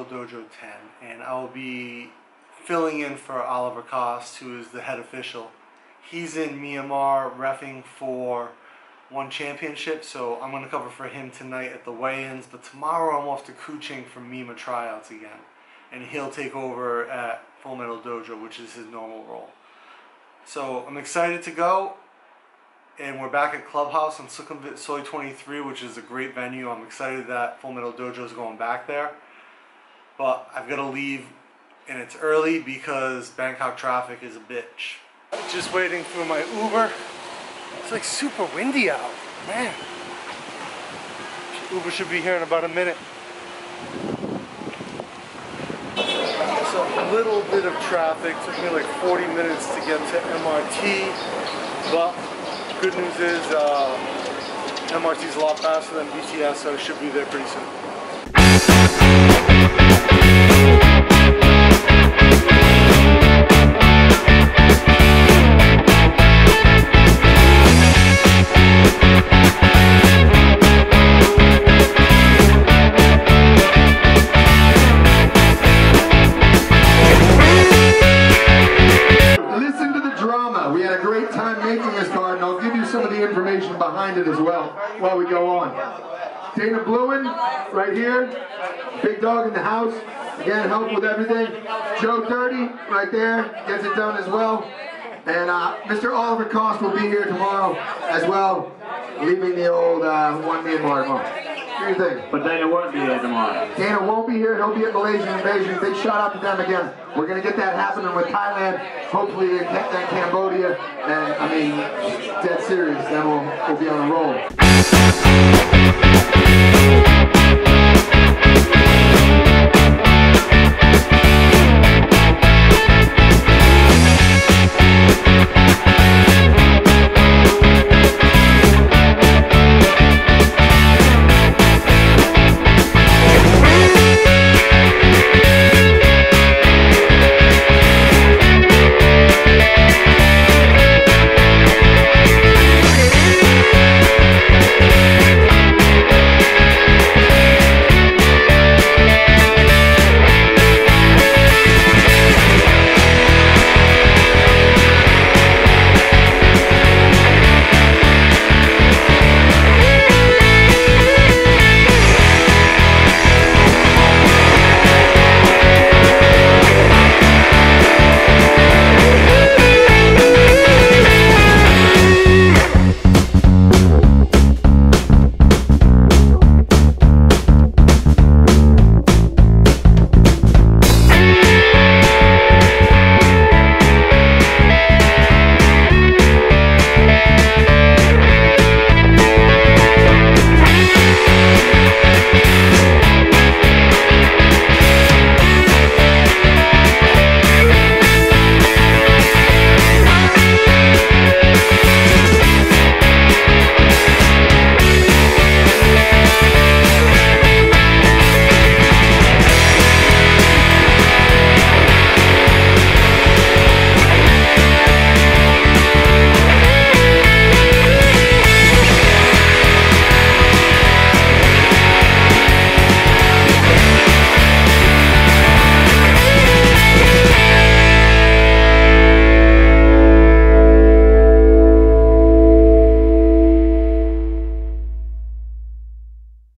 Metal Dojo 10, and I'll be filling in for Oliver Coste, who is the head official. He's in Myanmar reffing for One Championship, so I'm going to cover for him tonight at the weigh-ins, but tomorrow I'm off to Kuching for Mima tryouts again, and he'll take over at Full Metal Dojo, which is his normal role. So I'm excited to go, and we're back at Clubhouse on Sukhumvit Soi 23, which is a great venue. I'm excited that Full Metal Dojo is going back there, but I've got to leave, and it's early because Bangkok traffic is a bitch. Just waiting for my Uber. It's like super windy out, man. Uber should be here in about a minute. So a little bit of traffic. Took me like 40 minutes to get to MRT. But good news is MRT is a lot faster than BTS, so I should be there pretty soon. While we go on, Dana Blouin, right here, big dog in the house, again, help with everything. Joe Dirty, right there, gets it done as well. And Mr. Oliver Coste will be here tomorrow as well, leaving the old One Myanmar tomorrow. What do you think? But Dana won't be here tomorrow. Dana won't be here, he'll be at Malaysian Invasion. Big shout out to them again. We're going to get that happening with Thailand, hopefully in Cambodia, and I mean, dead serious, then we'll be on a roll.